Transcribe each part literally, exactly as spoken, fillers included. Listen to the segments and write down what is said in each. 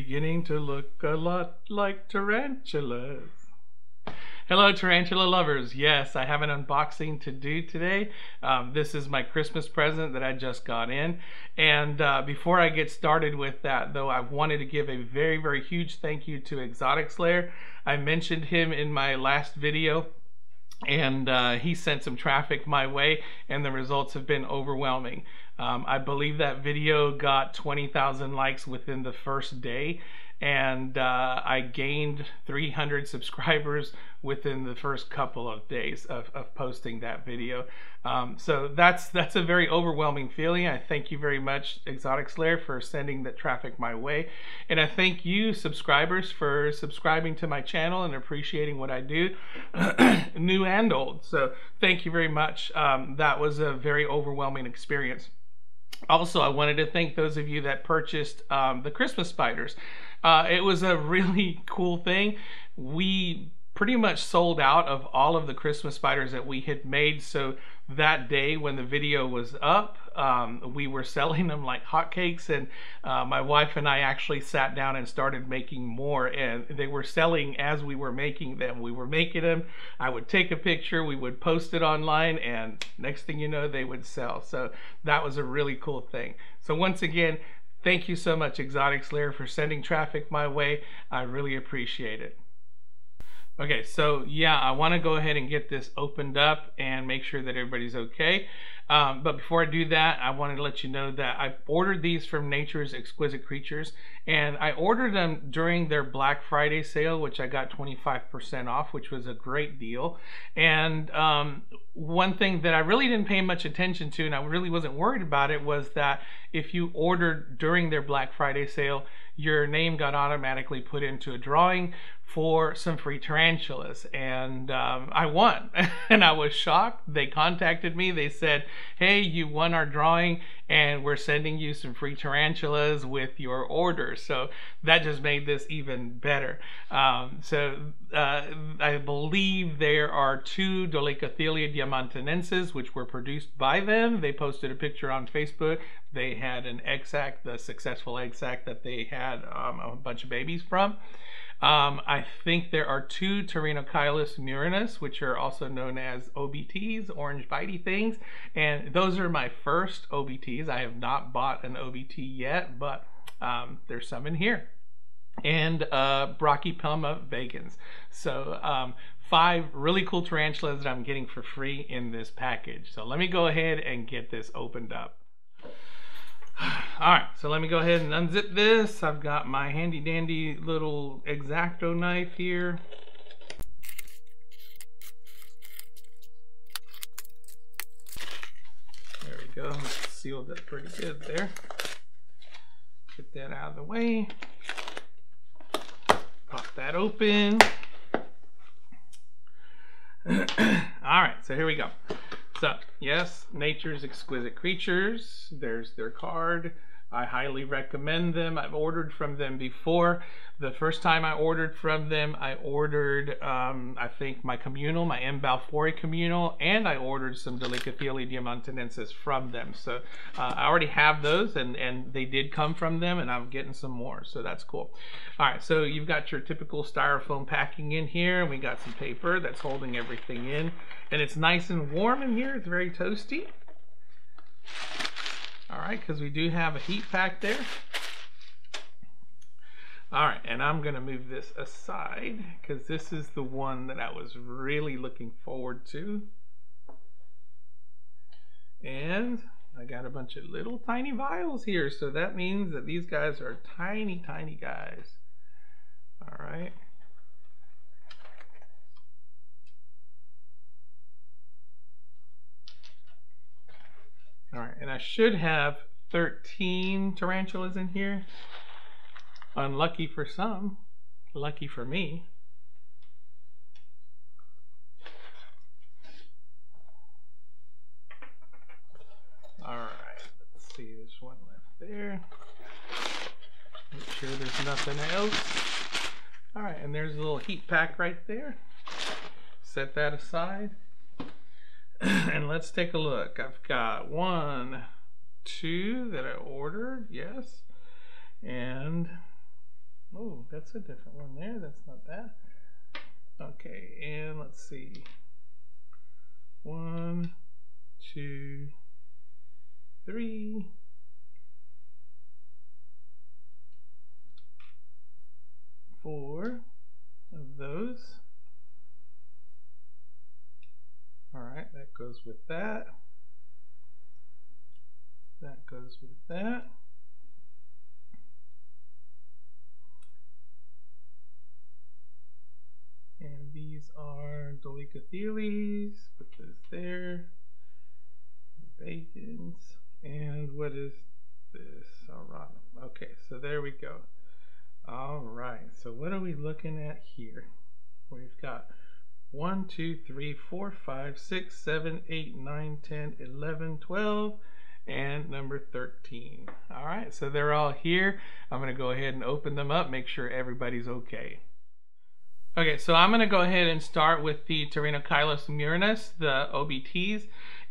beginning to look a lot like tarantulas. Hello tarantula lovers. Yes, I have an unboxing to do today. Um, this is my Christmas present that I just got in. And uh, before I get started with that though, I wanted to give a very, very huge thank you to Exotics Lair. I mentioned him in my last video and uh, he sent some traffic my way and the results have been overwhelming. Um, I believe that video got twenty thousand likes within the first day. And uh, I gained three hundred subscribers within the first couple of days of, of posting that video. Um, so that's that's a very overwhelming feeling. I thank you very much, Exotics Lair, for sending that traffic my way. And I thank you, subscribers, for subscribing to my channel and appreciating what I do, new and old. So thank you very much. Um, that was a very overwhelming experience. Also, I wanted to thank those of you that purchased um, the Christmas spiders. Uh, it was a really cool thing. We pretty much sold out of all of the Christmas spiders that we had made. So that day when the video was up, um, we were selling them like hotcakes, and uh, my wife and I actually sat down and started making more, and they were selling as we were making them. We were making them, I would take a picture, we would post it online, and next thing you know, they would sell. So that was a really cool thing. So once again, thank you so much, Exotics Lair, for sending traffic my way. I really appreciate it. Okay, so yeah, I want to go ahead and get this opened up and make sure that everybody's okay. Um, but before I do that, I wanted to let you know that I ordered these from Nature's Exquisite Creatures, and I ordered them during their Black Friday sale, which I got twenty-five percent off, which was a great deal. And um, one thing that I really didn't pay much attention to, and I really wasn't worried about it, was that if you ordered during their Black Friday sale, your name got automatically put into a drawing for some free tarantulas, and um, I won. And I was shocked. They contacted me, they said, hey, you won our drawing and we're sending you some free tarantulas with your order. So that just made this even better. Um, so uh, I believe there are two Dolichothele diamantinensis which were produced by them. They posted a picture on Facebook. They had an egg sac, the successful egg sac that they had um, a bunch of babies from. Um, I think there are two Pterinochilus murinus, which are also known as O B Ts, orange bitey things, and those are my first O B Ts. I have not bought an O B T yet, but um, there's some in here. And uh, Brachypelma vagans. So um, five really cool tarantulas that I'm getting for free in this package. So let me go ahead and get this opened up. All right, so let me go ahead and unzip this. I've got my handy dandy little X-Acto knife here. There we go, sealed that pretty good there. Get that out of the way. Pop that open. All right, so here we go. So, yes, Nature's Exquisite Creatures. There's their card. I highly recommend them. I've ordered from them before. The first time I ordered from them, I ordered, um, I think, my communal, my M. balfouri communal, and I ordered some Dolichothele diamantinensis from them. So uh, I already have those, and, and they did come from them, and I'm getting some more, so that's cool. All right, so you've got your typical styrofoam packing in here, and we got some paper that's holding everything in. And it's nice and warm in here. It's very toasty. All right, because we do have a heat pack there. All right, and I'm gonna move this aside because this is the one that I was really looking forward to. And I got a bunch of little tiny vials here, so that means that these guys are tiny, tiny guys. All right. All right, and I should have thirteen tarantulas in here. Unlucky for some, lucky for me. All right, let's see, there's one left there. Make sure there's nothing else. All right, and there's a little heat pack right there. Set that aside. And let's take a look. I've got one, two that I ordered, yes, and Oh, that's a different one there. That's not that. Okay, and let's see. One, two, three. Four of those. Alright, that goes with that. That goes with that. And these are Dolichothelys. Put those there. Vagans. And what is this? Auratum. Okay, so there we go. Alright, so what are we looking at here? We've got one, two, three, four, five, six, seven, eight, nine, ten, eleven, twelve, and number thirteen. Alright, so they're all here. I'm going to go ahead and open them up, make sure everybody's okay. Okay, so I'm going to go ahead and start with the Pterinochilus murinus, the O B Ts.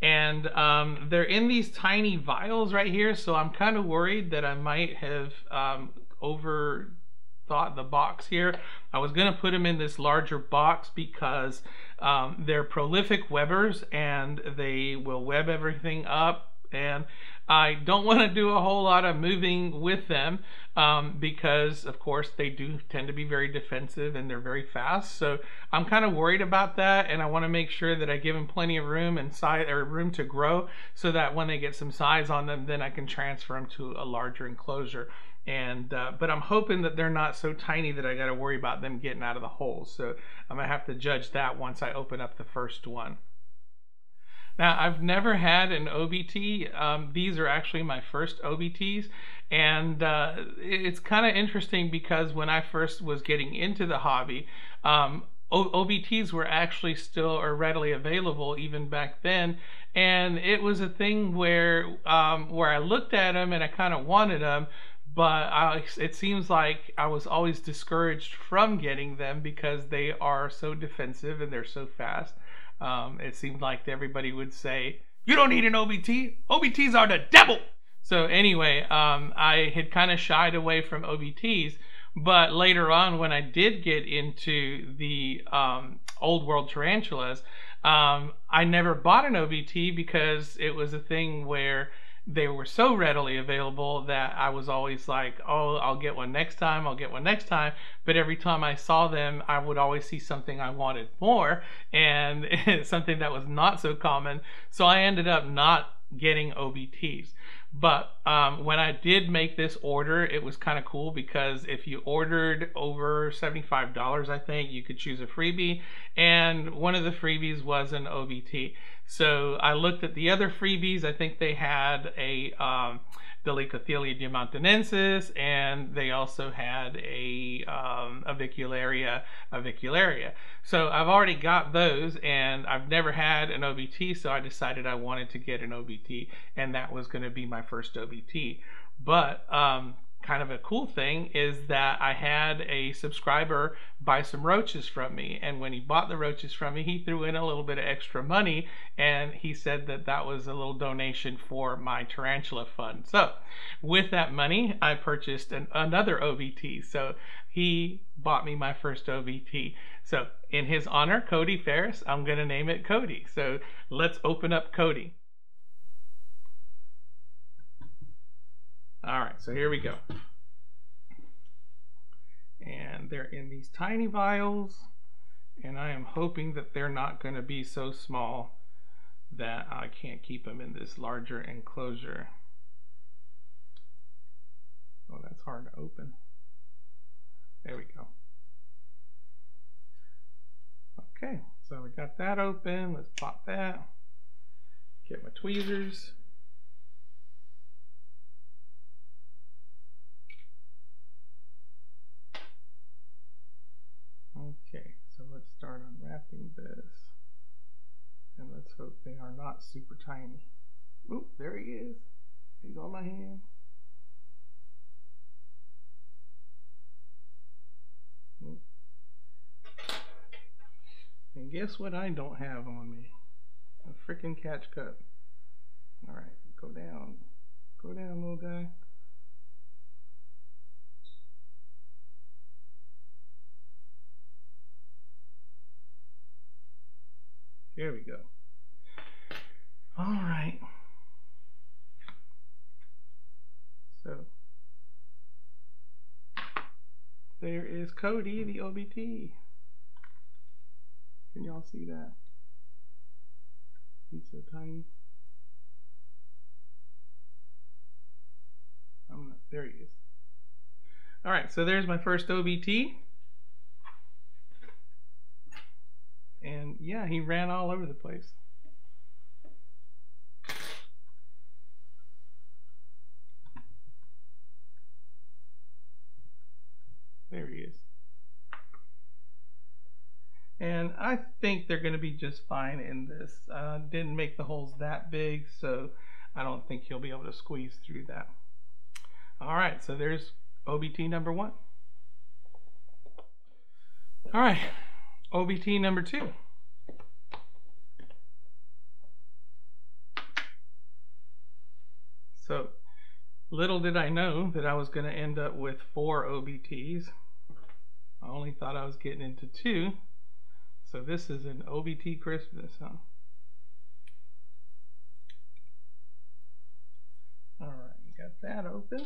And um, they're in these tiny vials right here, so I'm kind of worried that I might have... Um, overthought the box here. I was going to put them in this larger box because um, they're prolific webbers and they will web everything up, and I don't want to do a whole lot of moving with them um, because of course they do tend to be very defensive and they're very fast, so I'm kind of worried about that, and I want to make sure that I give them plenty of room and size, or room to grow, so that when they get some size on them, then I can transfer them to a larger enclosure. And uh, but I'm hoping that they're not so tiny that I got to worry about them getting out of the hole, so I'm gonna have to judge that once I open up the first one. Now, I've never had an O B T. Um, these are actually my first O B Ts, and uh, it's kind of interesting because when I first was getting into the hobby, um, O B Ts were actually still or readily available even back then, and it was a thing where um, where I looked at them and I kind of wanted them. But I, it seems like I was always discouraged from getting them because they are so defensive and they're so fast. Um, it seemed like everybody would say, "You don't need an O B T. O B Ts are the devil." So anyway, um, I had kind of shied away from O B Ts. But later on, when I did get into the um, old world tarantulas, um, I never bought an O B T because it was a thing where they were so readily available that I was always like, oh, I'll get one next time, I'll get one next time. But every time I saw them, I would always see something I wanted more, and something that was not so common. So I ended up not getting O B Ts. But um, when I did make this order, it was kind of cool because if you ordered over seventy-five dollars, I think, you could choose a freebie. And one of the freebies was an O B T. So I looked at the other freebies. I think they had a um, Dolichothele diamantinensis, and they also had a um, avicularia avicularia. So I've already got those, and I've never had an O B T, so I decided I wanted to get an O B T, and that was going to be my first O B T. But um, kind of a cool thing is that I had a subscriber buy some roaches from me, and when he bought the roaches from me, he threw in a little bit of extra money, and he said that that was a little donation for my tarantula fund. So with that money, I purchased an, another O B T. So he bought me my first O B T. So in his honor, Cody Ferris, I'm gonna name it Cody. So let's open up Cody. All right, so here we go. And they're in these tiny vials, and I am hoping that they're not going to be so small that I can't keep them in this larger enclosure. Oh, that's hard to open. There we go. Okay, so we got that open. Let's pop that. Get my tweezers. Okay, so let's start unwrapping this, and let's hope they are not super tiny. Oh, there he is. He's on my hand. Oop. And guess what I don't have on me? A freaking catch cup. All right, go down. Go down, little guy. There we go. All right. So there is Cody, the O B T. Can y'all see that? He's so tiny. I'm not, there he is. All right, so there's my first O B T. And yeah, he ran all over the place. There he is. And I think they're going to be just fine in this. I uh, didn't make the holes that big, so I don't think he'll be able to squeeze through that. All right, so there's O B T number one. All right, O B T number two. So little did I know that I was going to end up with four O B Ts. I only thought I was getting into two. So this is an O B T Christmas, huh? All right, got that open.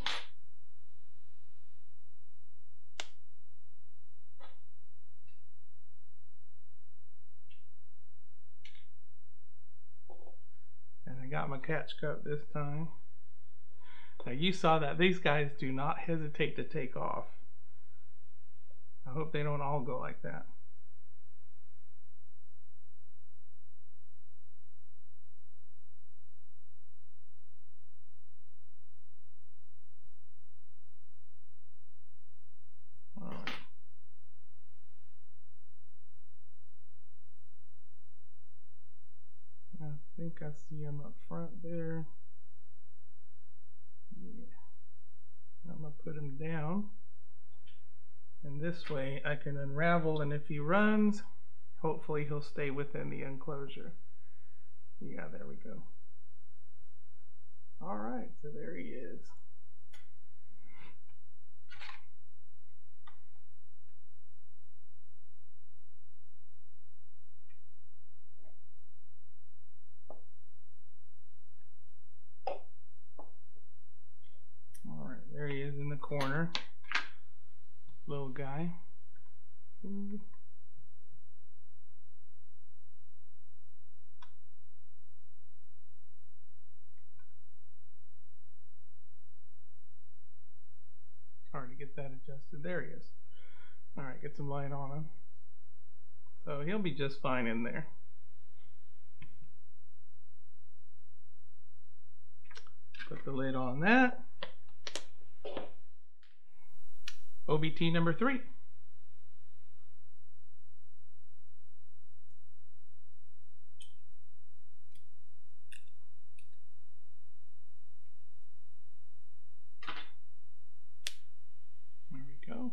And I got my catch cup this time. Now you saw that these guys do not hesitate to take off. I hope they don't all go like that. I think I see him up front there. Yeah. I'm gonna put him down. And this way I can unravel, and if he runs, hopefully he'll stay within the enclosure. Yeah, there we go. All right, so there he is. There he is in the corner, little guy. Ooh. Hard to get that adjusted. There he is. All right, get some light on him. So he'll be just fine in there. Put the lid on that. O B T number three. There we go.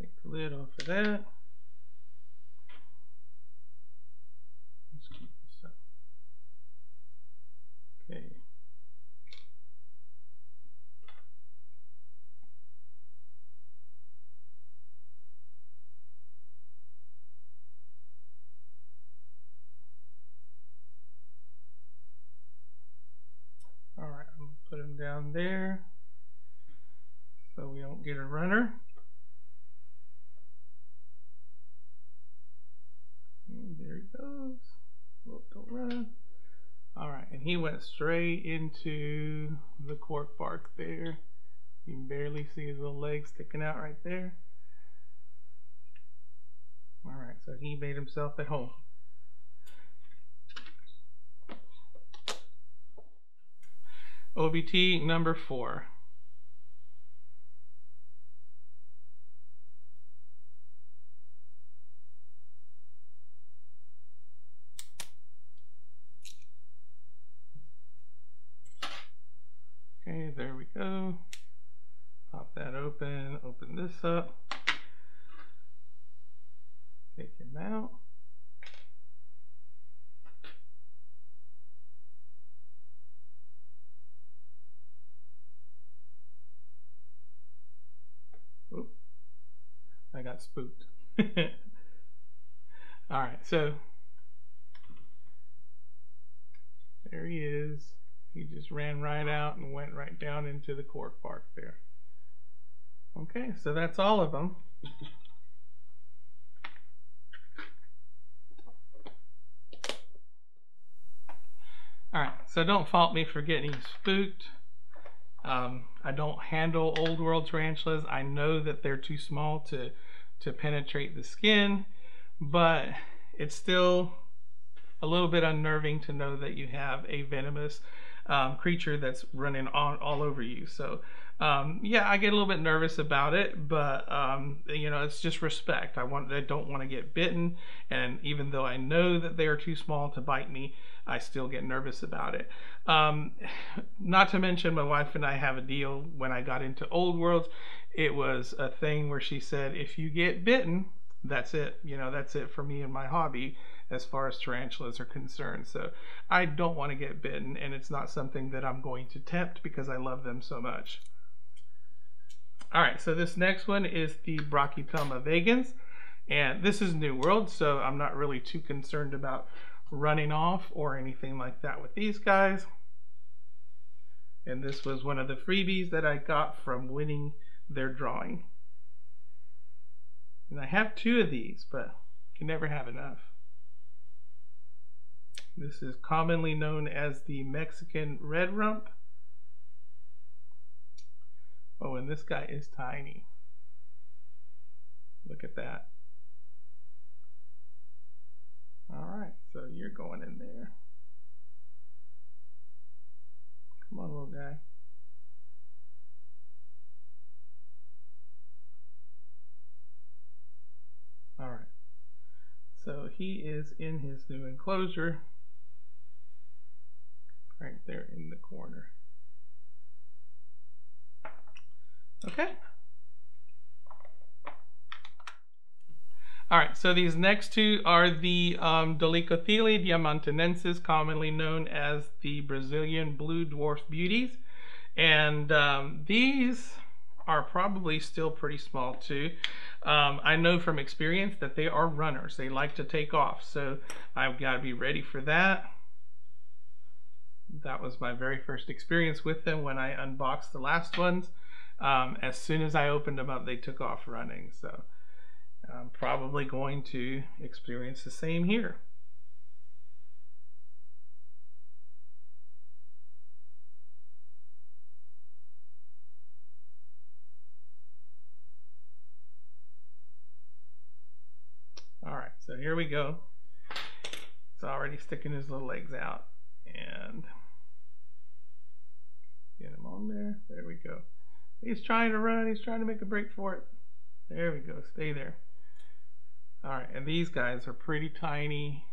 Take the lid off of that. Let's keep this up. Okay. Put him down there so we don't get a runner. And there he goes. Whoop, don't run. Alright, and he went straight into the cork bark there. You can barely see his little legs sticking out right there. Alright, so he made himself at home. O B T number four. Okay, there we go. Pop that open, open this up. Take him out. I got spooked. All right, so there he is. He just ran right out and went right down into the cork bark there. Okay, so that's all of them. All right, so don't fault me for getting spooked. Um, I don't handle old world tarantulas. I know that they're too small to, to penetrate the skin, but it's still a little bit unnerving to know that you have a venomous um, creature that's running on all over you. So um, yeah, I get a little bit nervous about it, but um, you know, it's just respect. I want, I don't want to get bitten, and even though I know that they are too small to bite me, I still get nervous about it. Um, not to mention, my wife and I have a deal. When I got into old worlds, it was a thing where she said, if you get bitten, that's it. You know, that's it for me and my hobby as far as tarantulas are concerned. So I don't want to get bitten, and it's not something that I'm going to tempt because I love them so much. All right, so this next one is the Brachypelma vagans, and this is New World, so I'm not really too concerned about running off or anything like that with these guys. And this was one of the freebies that I got from winning their drawing. And I have two of these, but can never have enough. This is commonly known as the Mexican red rump. Oh, and this guy is tiny. Look at that. All right, so you're going in there. Come on, little guy. All right, so he is in his new enclosure, right there in the corner. Okay. All right, so these next two are the um, Dolichothele diamantinensis, commonly known as the Brazilian blue dwarf beauties. And um, these are probably still pretty small too. Um, I know from experience that they are runners. They like to take off, so I've got to be ready for that. That was my very first experience with them when I unboxed the last ones. Um, as soon as I opened them up, they took off running. So I'm probably going to experience the same here. All right, so here we go. It's already sticking his little legs out, and get him on there. There we go. He's trying to run. He's trying to make a break for it. There we go. Stay there. All right, and these guys are pretty tiny.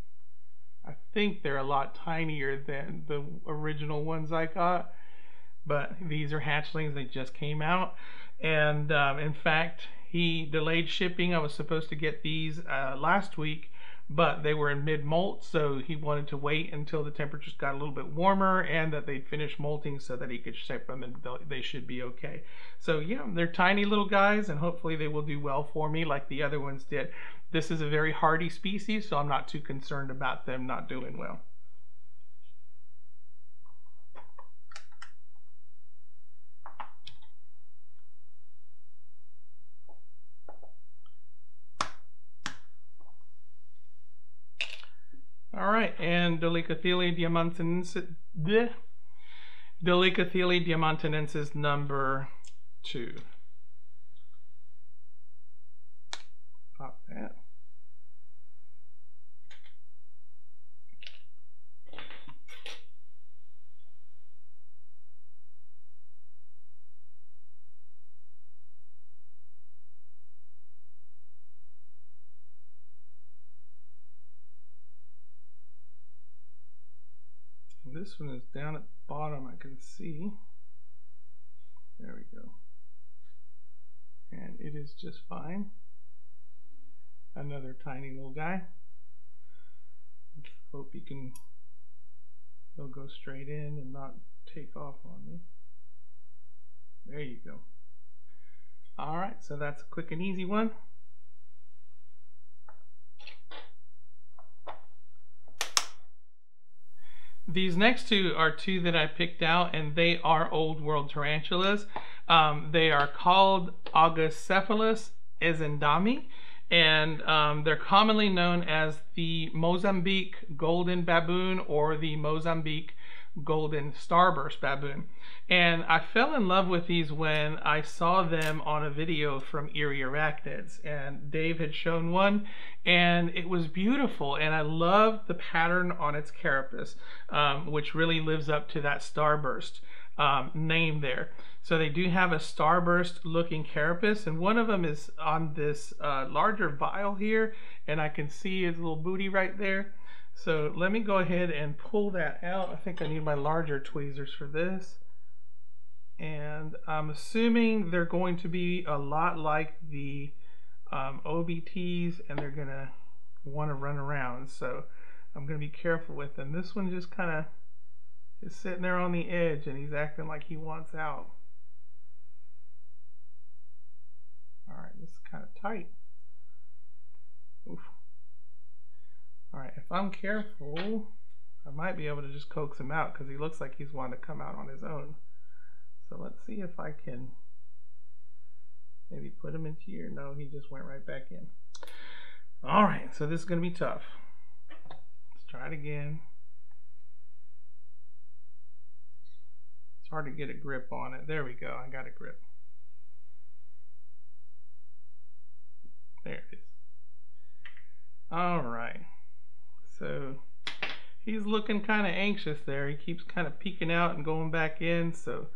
I think they're a lot tinier than the original ones I got, but these are hatchlings. They just came out, and um, in fact, he delayed shipping. I was supposed to get these uh, last week, but they were in mid-molt, so he wanted to wait until the temperatures got a little bit warmer and that they'd finish molting so that he could ship them, and they should be okay. So yeah, they're tiny little guys, and hopefully they will do well for me like the other ones did. This is a very hardy species, so I'm not too concerned about them not doing well. All right, and Dolichothele diamantinensis, bleh, Dolichothele diamantinensis number two. Pop that. This one is down at the bottom, I can see. There we go. And it is just fine. Another tiny little guy. Hope he can, he'll go straight in and not take off on me. There you go. All right, so that's a quick and easy one. These next two are two that I picked out, and they are old world tarantulas. Um, they are called Augacephalus ezendami, and um, they're commonly known as the Mozambique golden baboon or the Mozambique golden starburst baboon. And I fell in love with these when I saw them on a video from Eerie Arachnids, and Dave had shown one, and it was beautiful, and I loved the pattern on its carapace, um, which really lives up to that starburst um, name there. So they do have a starburst looking carapace, and one of them is on this uh, larger vial here, and I can see his little booty right there. So let me go ahead and pull that out. I think I need my larger tweezers for this. And I'm assuming they're going to be a lot like the um, O B Ts, and they're gonna wanna run around. So I'm gonna be careful with them. This one just kinda is sitting there on the edge, and he's acting like he wants out. All right, this is kinda tight. Oof. All right, if I'm careful, I might be able to just coax him out, because he looks like he's wanting to come out on his own. So let's see if I can maybe put him in here. No, he just went right back in. All right, so this is going to be tough. Let's try it again. It's hard to get a grip on it. There we go. I got a grip. There it is. All right. So he's looking kind of anxious there. He keeps kind of peeking out and going back in, so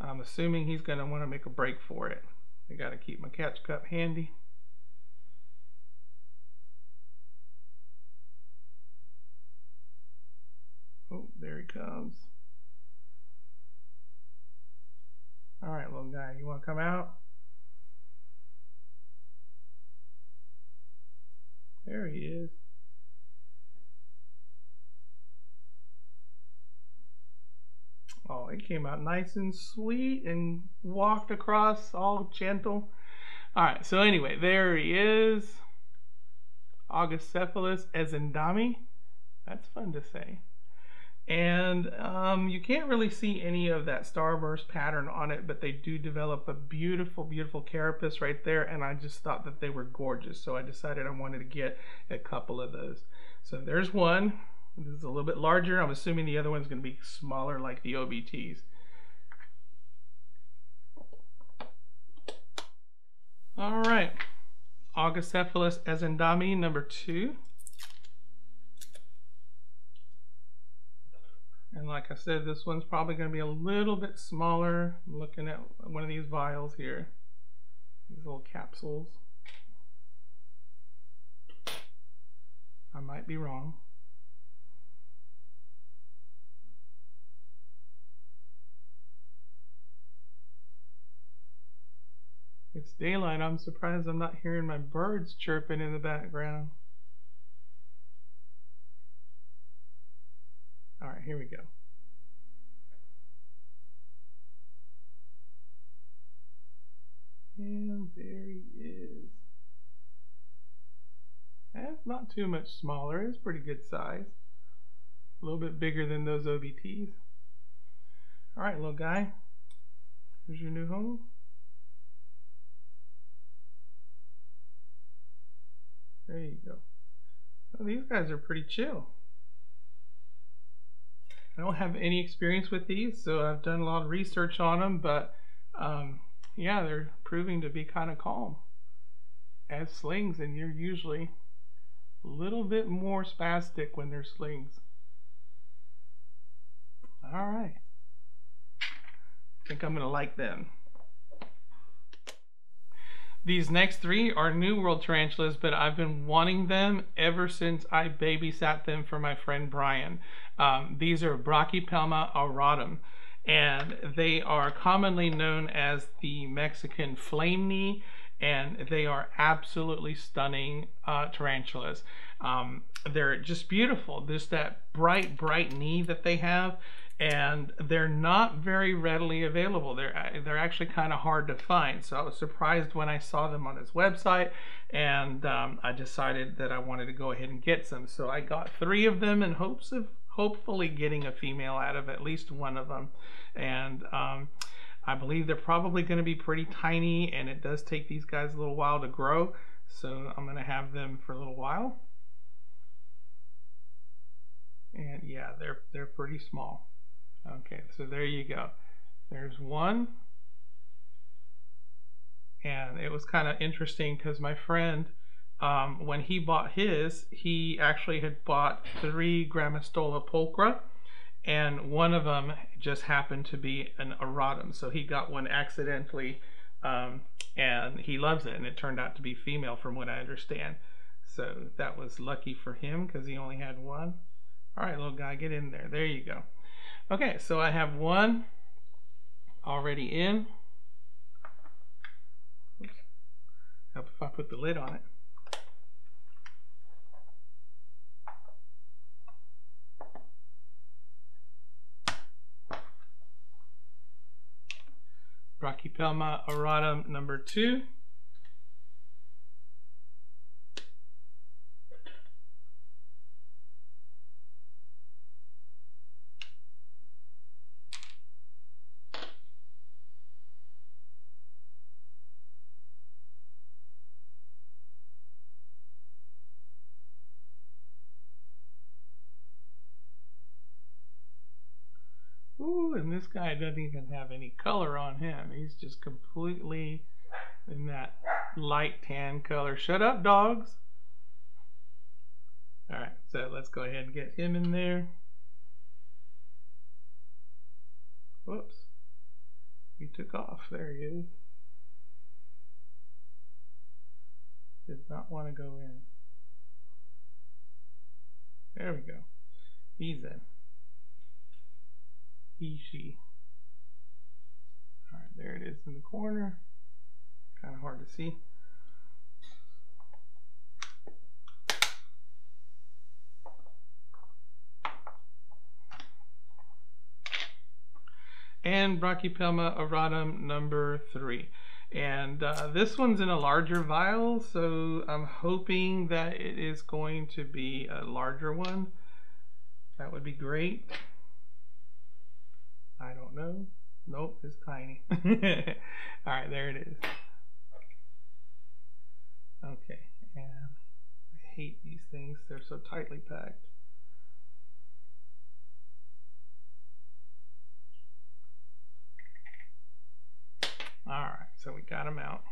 I'm assuming he's going to want to make a break for it. I got to keep my catch cup handy. Oh, there he comes. All right, little guy, you want to come out? There he is. Oh, he came out nice and sweet and walked across all gentle. All right, so anyway, there he is. Augacephalus ezendami. That's fun to say. And um, you can't really see any of that starburst pattern on it, but they do develop a beautiful, beautiful carapace right there, and I just thought that they were gorgeous, so I decided I wanted to get a couple of those. So there's one. This is a little bit larger. I'm assuming the other one's going to be smaller like the O B Ts. All right, Augacephalus ezendami number two. And like I said, this one's probably going to be a little bit smaller. I'm looking at one of these vials here, these little capsules. I might be wrong. It's daylight. I'm surprised I'm not hearing my birds chirping in the background. All right, here we go. And there he is. That's not too much smaller. It's pretty good size. A little bit bigger than those O B Ts. All right, little guy. Here's your new home. There you go. So these guys are pretty chill. I don't have any experience with these, so I've done a lot of research on them, but um, yeah, they're proving to be kind of calm as slings, and you're usually a little bit more spastic when they're slings. All right. I think I'm going to like them. These next three are New World tarantulas, but I've been wanting them ever since I babysat them for my friend Brian. Um, these are Brachypelma auratum, and they are commonly known as the Mexican flame knee, and they are absolutely stunning uh, tarantulas. Um, they're just beautiful, just that bright, bright knee that they have, and they're not very readily available. They're, they're actually kind of hard to find, so I was surprised when I saw them on his website, and um, I decided that I wanted to go ahead and get some. So I got three of them in hopes of hopefully getting a female out of at least one of them. And um, I believe they're probably going to be pretty tiny, and it does take these guys a little while to grow, so I'm going to have them for a little while. And yeah, they're they're pretty small. Okay, so there you go. There's one. And it was kind of interesting because my friend, um, when he bought his, he actually had bought three Grammostola pulchra, and one of them just happened to be an auratum. So he got one accidentally, um, and he loves it, and it turned out to be female from what I understand. So that was lucky for him because he only had one. All right, little guy, get in there. There you go. Okay, so I have one already in. Oops. Help if I put the lid on it. Brachypelma auratum number two. This guy doesn't even have any color on him. He's just completely in that light tan color. Shut up, dogs. All right, so let's go ahead and get him in there. Whoops. He took off. There he is. Did not want to go in. There we go. He's in. He, she. All right, there it is in the corner. Kind of hard to see. And Brachypelma auratum number three. And uh, this one's in a larger vial, so I'm hoping that it is going to be a larger one. That would be great. I don't know. Nope, it's tiny. All right, there it is. Okay, and I hate these things. They're so tightly packed. All right, so we got them out.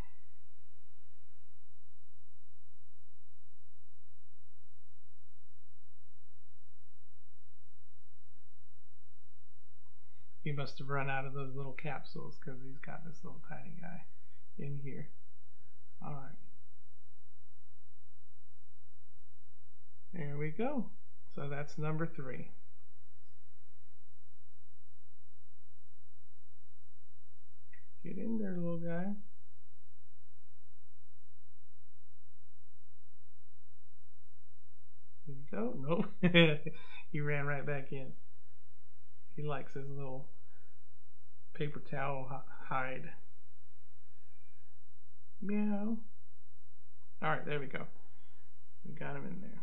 He must have run out of those little capsules because he's got this little tiny guy in here. All right. There we go. So that's number three. Get in there, little guy. Did he go? Nope. He ran right back in. He likes his little paper towel hide. Meow. All right, there we go. We got him in there.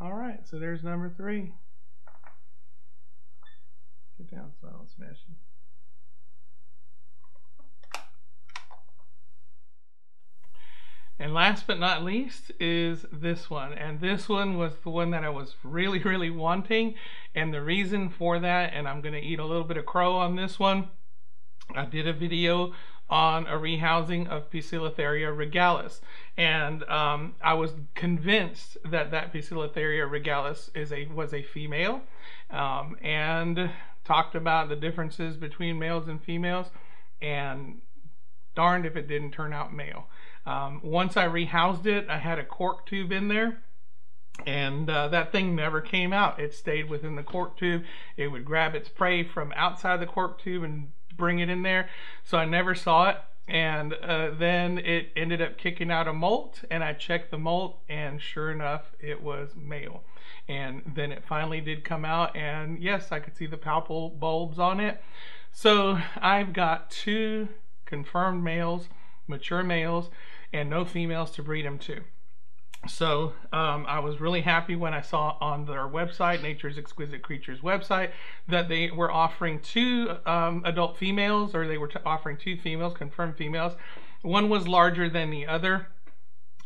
All right, so there's number three. Get down so I don't smash you. And last but not least is this one. And this one was the one that I was really, really wanting. And the reason for that, and I'm going to eat a little bit of crow on this one, I did a video on a rehousing of Poecilotheria regalis. And um, I was convinced that that Poecilotheria regalis is a, was a female, um, and talked about the differences between males and females. And darned if it didn't turn out male. Um, once I rehoused it, I had a cork tube in there, and uh, that thing never came out. It stayed within the cork tube. It would grab its prey from outside the cork tube and bring it in there, so I never saw it. And uh, then it ended up kicking out a molt, and I checked the molt, and sure enough, it was male. And then it finally did come out, and yes, I could see the palpal bulbs on it. So I've got two confirmed males mature males and no females to breed them to. So um, I was really happy when I saw on their website, Nature's Exquisite Creatures website, that they were offering two um, adult females, or they were t offering two females, confirmed females. One was larger than the other.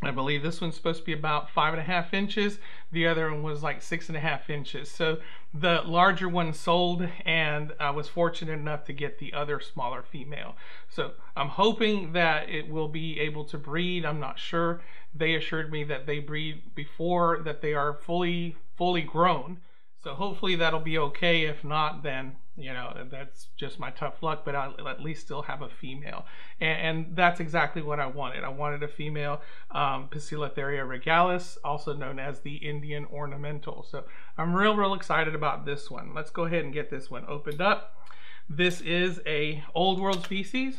I believe this one's supposed to be about five and a half inches. The other one was like six and a half inches. So the larger one sold, and I was fortunate enough to get the other smaller female. So I'm hoping that it will be able to breed. I'm not sure. They assured me that they breed before, that they are fully, fully grown. So hopefully that'll be okay. If not, then, you know, that's just my tough luck, but I'll at least still have a female. And, and that's exactly what I wanted. I wanted a female um, Poecilotheria regalis, also known as the Indian ornamental. So I'm real, real excited about this one. Let's go ahead and get this one opened up. This is a old world species,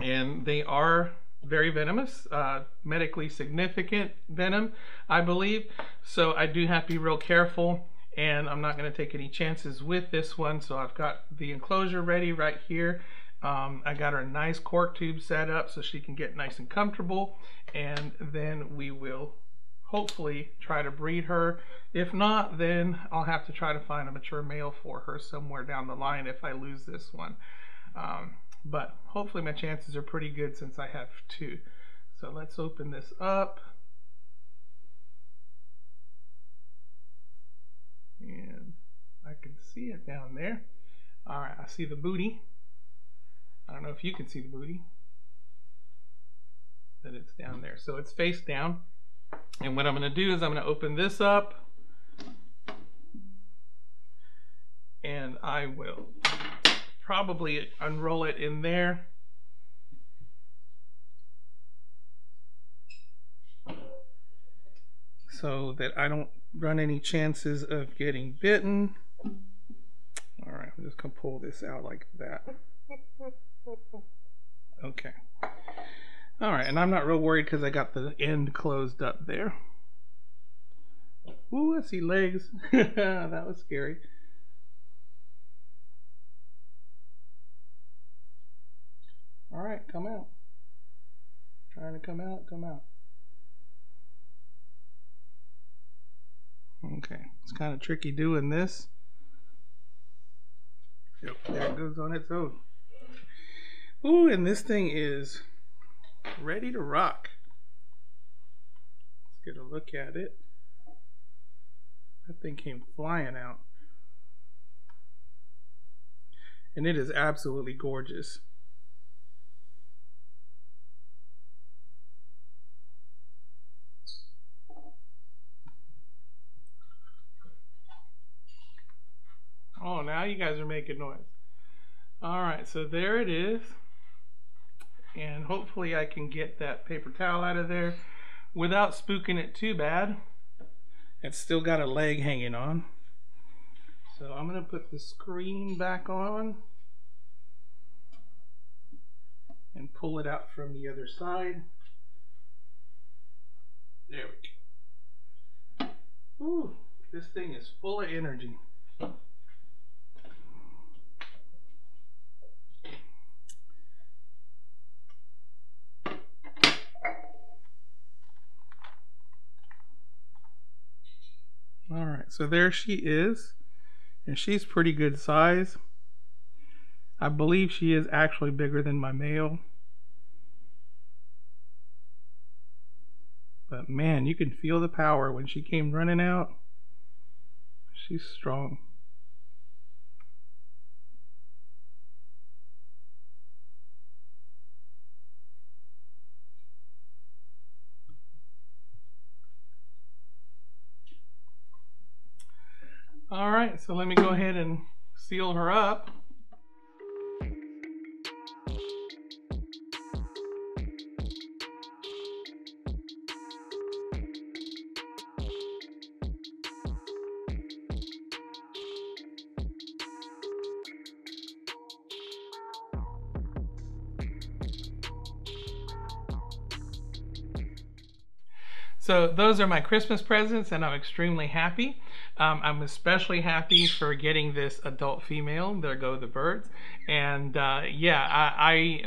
and they are very venomous, uh, medically significant venom, I believe. So I do have to be real careful, and I'm not going to take any chances with this one. So I've got the enclosure ready right here. Um, I got her a nice cork tube set up so she can get nice and comfortable, and then we will hopefully try to breed her. If not, then I'll have to try to find a mature male for her somewhere down the line if I lose this one. Um, but hopefully my chances are pretty good since I have two. So let's open this up. And I can see it down there. All right, I see the booty. I don't know if you can see the booty, but it's down there. So it's face down. And what I'm going to do is I'm going to open this up, and I will probably unroll it in there. So that I don't run any chances of getting bitten. All right, I'm just gonna pull this out like that. Okay. All right, and I'm not real worried because I got the end closed up there. Ooh, I see legs. That was scary. All right, come out. I'm trying to come out, come out. Okay, it's kind of tricky doing this. Yep, there it goes on its own. Ooh, and this thing is ready to rock. Let's get a look at it. That thing came flying out. And it is absolutely gorgeous. Oh, now you guys are making noise. All right, so there it is. And hopefully I can get that paper towel out of there without spooking it too bad. It's still got a leg hanging on. So I'm gonna put the screen back on and pull it out from the other side. There we go. Ooh, this thing is full of energy. All right, so there she is, and she's pretty good size. I believe she is actually bigger than my male. But man, you can feel the power when she came running out. She's strong. All right, so let me go ahead and seal her up. So those are my Christmas presents, and I'm extremely happy. Um, I'm especially happy for getting this adult female. There go the birds. And uh, yeah, I,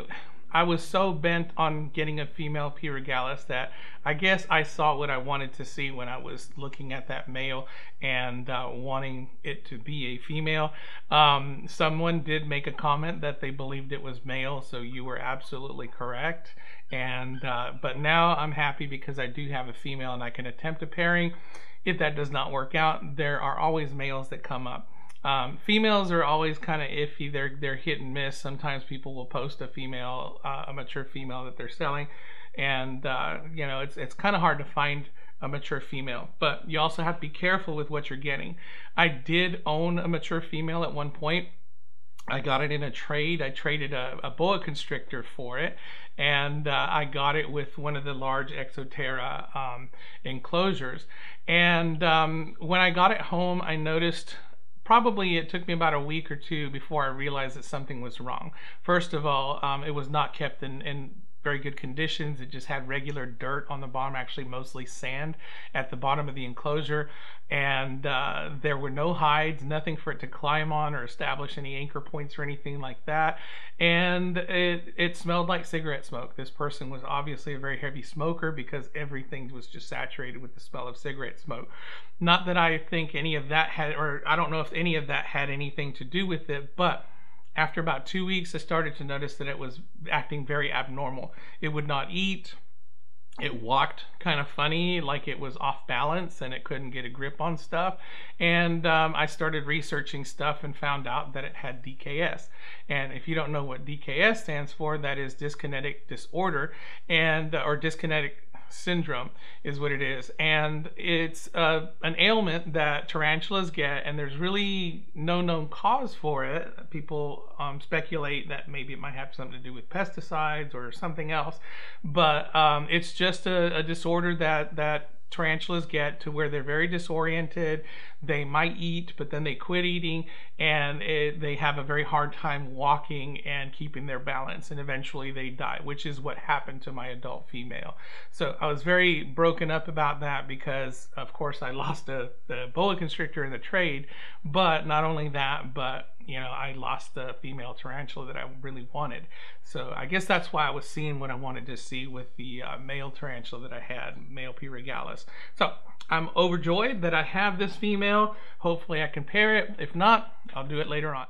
I I was so bent on getting a female P. regalis that I guess I saw what I wanted to see when I was looking at that male and uh, wanting it to be a female. Um, someone did make a comment that they believed it was male, so you were absolutely correct. And uh, but now I'm happy because I do have a female and I can attempt a pairing. If that does not work out, there are always males that come up. Um, females are always kind of iffy. They're they're hit and miss. Sometimes people will post a female, uh, a mature female that they're selling, and uh, you know it's it's kind of hard to find a mature female. But you also have to be careful with what you're getting. I did own a mature female at one point. I got it in a trade. I traded a, a boa constrictor for it, and uh, I got it with one of the large Exoterra um, enclosures. And um, when I got it home, I noticed, probably it took me about a week or two before I realized that something was wrong. First of all, um, it was not kept in, in very good conditions. It just had regular dirt on the bottom, actually mostly sand at the bottom of the enclosure. And uh, there were no hides, nothing for it to climb on or establish any anchor points or anything like that. And it, it smelled like cigarette smoke. This person was obviously a very heavy smoker because everything was just saturated with the smell of cigarette smoke. Not that I think any of that had, or I don't know if any of that had anything to do with it, but after about two weeks, I started to notice that it was acting very abnormal. It would not eat. It walked kind of funny, like it was off balance and it couldn't get a grip on stuff. And um, I started researching stuff and found out that it had D K S. And if you don't know what D K S stands for, that is dyskinetic disorder, and or dyskinetic syndrome is what it is. And it's uh, an ailment that tarantulas get, and there's really no known cause for it. People um, speculate that maybe it might have something to do with pesticides or something else, but um, it's just a, a disorder that that tarantulas get, to where they're very disoriented. They might eat, but then they quit eating, and it, they have a very hard time walking and keeping their balance, and eventually they die, which is what happened to my adult female. So I was very broken up about that because, of course, I lost a, the boa constrictor in the trade, but not only that, but you know, I lost the female tarantula that I really wanted. So I guess that's why I was seeing what I wanted to see with the uh, male tarantula that I had, male P. regalis. So I'm overjoyed that I have this female. Hopefully I can pair it. If not, I'll do it later on.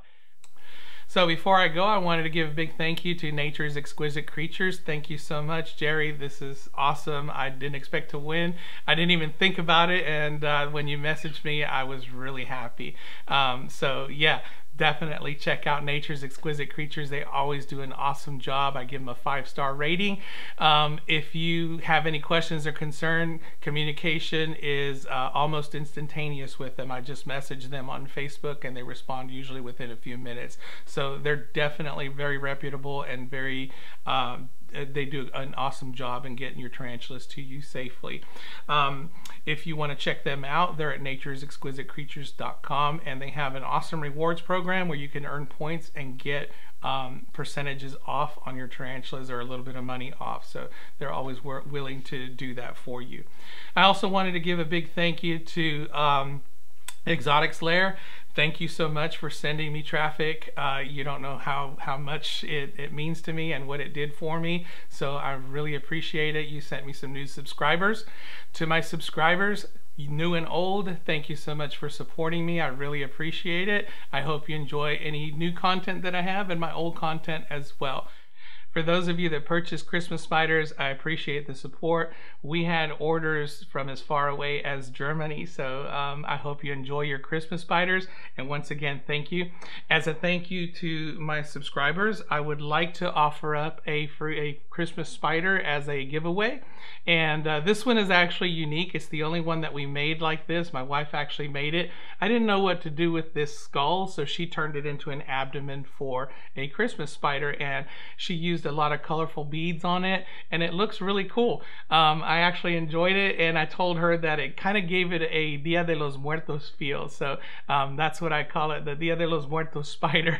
So before I go, I wanted to give a big thank you to Nature's Exquisite Creatures. Thank you so much, Jerry. This is awesome. I didn't expect to win. I didn't even think about it. And uh, when you messaged me, I was really happy. Um, so yeah. Definitely check out Nature's Exquisite Creatures. They always do an awesome job. I give them a five-star rating. Um, if you have any questions or concern, communication is uh, almost instantaneous with them. I just message them on Facebook and they respond usually within a few minutes. So they're definitely very reputable and very, um, they do an awesome job in getting your tarantulas to you safely. Um, if you want to check them out, they're at natures exquisite creatures dot com, and they have an awesome rewards program where you can earn points and get um, percentages off on your tarantulas, or a little bit of money off. So they're always willing to do that for you. I also wanted to give a big thank you to um, Exotics Lair. Thank you so much for sending me traffic. Uh, you don't know how, how much it, it means to me and what it did for me. So I really appreciate it. You sent me some new subscribers. To my subscribers, new and old, thank you so much for supporting me. I really appreciate it. I hope you enjoy any new content that I have and my old content as well. For those of you that purchased Christmas spiders, I appreciate the support. We had orders from as far away as Germany, so um, I hope you enjoy your Christmas spiders. And once again, thank you. As a thank you to my subscribers, I would like to offer up a free a Christmas spider as a giveaway. And uh, this one is actually unique. It's the only one that we made like this. My wife actually made it. I didn't know what to do with this skull, so she turned it into an abdomen for a Christmas spider, and she used a lot of colorful beads on it, and it looks really cool. Um, I actually enjoyed it, and I told her that it kind of gave it a Dia de los Muertos feel, so um, that's what I call it, the Dia de los Muertos spider.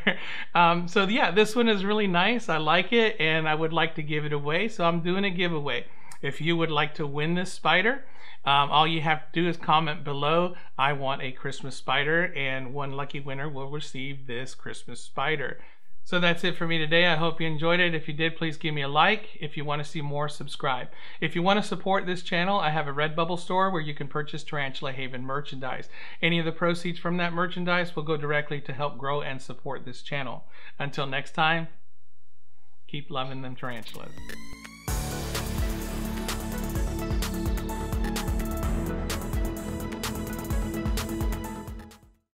um, so yeah, this one is really nice. I like it, and I would like to give it away, so I'm doing a giveaway. If you would like to win this spider, um, all you have to do is comment below, "I want a Christmas spider," and one lucky winner will receive this Christmas spider. So that's it for me today. I hope you enjoyed it. If you did, please give me a like. If you want to see more, subscribe. If you want to support this channel, I have a Redbubble store where you can purchase Tarantula Haven merchandise. Any of the proceeds from that merchandise will go directly to help grow and support this channel. Until next time, keep loving them tarantulas.